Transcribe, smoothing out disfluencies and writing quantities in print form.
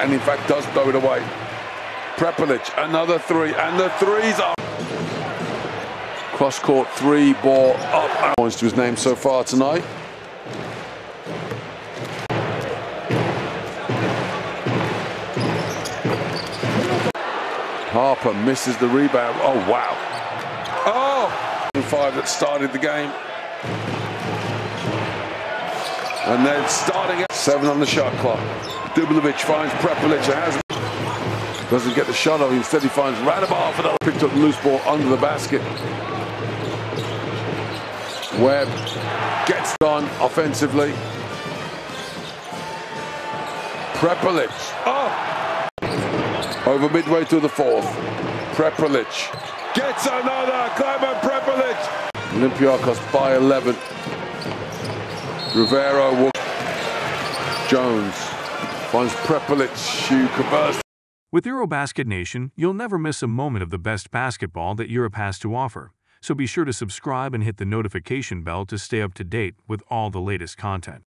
and in fact does blow it away. Prepelič, another three, and the threes up. Cross court three, ball up. Points to his name so far tonight. Harper misses the rebound. Oh, wow. Oh! Five that started the game. And then starting at 7 on the shot clock. Dubljevic finds Prepelič. Doesn't get the shot off. Instead, he finds Radabar for that. Picked up the loose ball under the basket. Webb gets done offensively. Prepelič. Oh! Over midway to the fourth, Prepelič gets another. Klemen Prepelič. Olympiacos by 11. Rivera Walker. Jones finds Prepelič. You converse. With Eurobasket Nation, you'll never miss a moment of the best basketball that Europe has to offer. So be sure to subscribe and hit the notification bell to stay up to date with all the latest content.